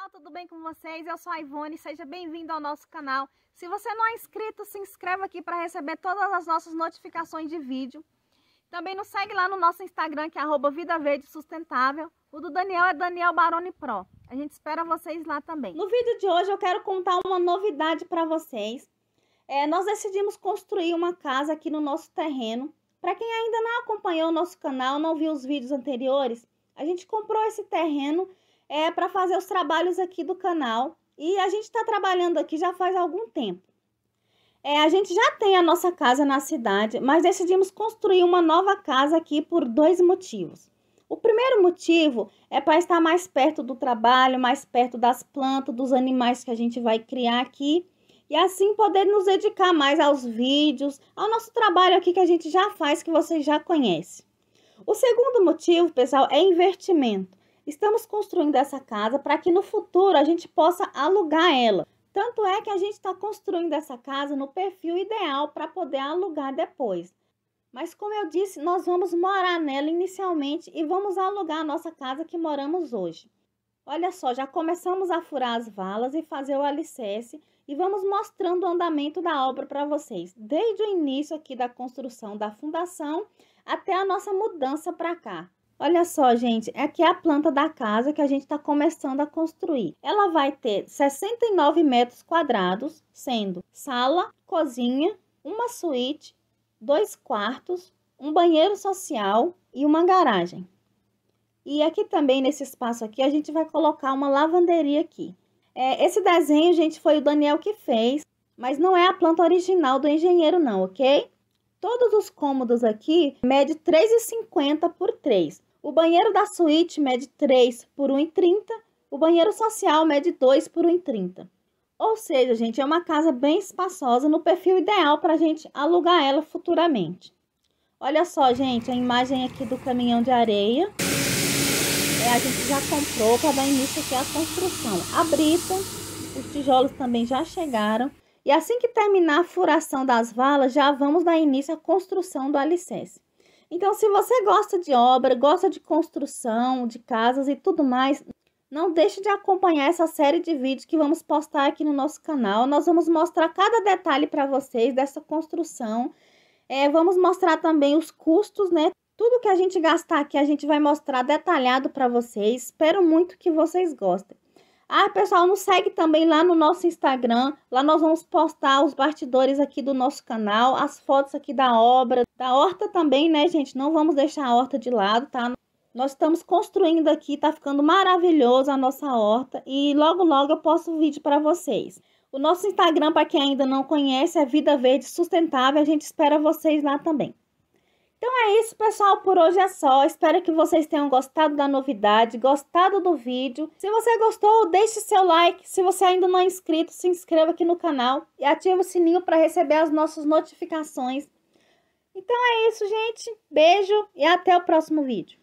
pessoal, tudo bem com vocês? Eu sou a Ivone, seja bem-vindo ao nosso canal. Se você não é inscrito, se inscreva aqui para receber todas as nossas notificações de vídeo. Também nos segue lá no nosso Instagram, que é @Vida Verde Sustentável. O do Daniel é Daniel Baroni Pro. A gente espera vocês lá também. No vídeo de hoje eu quero contar uma novidade para vocês. Nós decidimos construir uma casa aqui no nosso terreno. Para quem ainda não acompanhou o nosso canal, não viu os vídeos anteriores, a gente comprou esse terreno para fazer os trabalhos aqui do canal, e a gente está trabalhando aqui já faz algum tempo. A gente já tem a nossa casa na cidade, mas decidimos construir uma nova casa aqui por dois motivos. O primeiro motivo é para estar mais perto do trabalho, mais perto das plantas, dos animais que a gente vai criar aqui, e assim poder nos dedicar mais aos vídeos, ao nosso trabalho aqui que a gente já faz, que vocês já conhecem. O segundo motivo, pessoal, é investimento. Estamos construindo essa casa para que no futuro a gente possa alugar ela. Tanto é que a gente está construindo essa casa no perfil ideal para poder alugar depois. Mas como eu disse, nós vamos morar nela inicialmente e vamos alugar a nossa casa que moramos hoje. Olha só, já começamos a furar as valas e fazer o alicerce e vamos mostrando o andamento da obra para vocês. Desde o início aqui da construção da fundação até a nossa mudança para cá. Olha só, gente, aqui é a planta da casa que a gente está começando a construir. Ela vai ter 69 metros quadrados, sendo sala, cozinha, uma suíte, dois quartos, um banheiro social e uma garagem. E aqui também, nesse espaço aqui, a gente vai colocar uma lavanderia aqui. Esse desenho, gente, foi o Daniel que fez, mas não é a planta original do engenheiro não, ok? Todos os cômodos aqui mede 3,50 por 3. O banheiro da suíte mede 3 por 1,30. O banheiro social mede 2 por 1,30. Ou seja, gente, é uma casa bem espaçosa, no perfil ideal para a gente alugar ela futuramente. Olha só, gente, a imagem aqui do caminhão de areia. A gente já comprou para dar início aqui à construção. A brita, os tijolos também já chegaram. E assim que terminar a furação das valas, já vamos dar início à construção do alicerce. Então, se você gosta de obra, gosta de construção, de casas e tudo mais, não deixe de acompanhar essa série de vídeos que vamos postar aqui no nosso canal. Nós vamos mostrar cada detalhe para vocês dessa construção. Vamos mostrar também os custos, né? Tudo que a gente gastar aqui, a gente vai mostrar detalhado para vocês. Espero muito que vocês gostem. Pessoal, nos segue também lá no nosso Instagram. Lá nós vamos postar os bastidores aqui do nosso canal, as fotos aqui da obra, da horta também, né, gente? Não vamos deixar a horta de lado, tá? Nós estamos construindo aqui, tá ficando maravilhoso a nossa horta. E logo, logo eu posto um vídeo para vocês. O nosso Instagram, para quem ainda não conhece, é Vida Verde Sustentável. A gente espera vocês lá também. Então é isso, pessoal, por hoje é só. Espero que vocês tenham gostado da novidade, gostado do vídeo. Se você gostou, deixe seu like. Se você ainda não é inscrito, se inscreva aqui no canal e ative o sininho para receber as nossas notificações. Então é isso, gente. Beijo e até o próximo vídeo.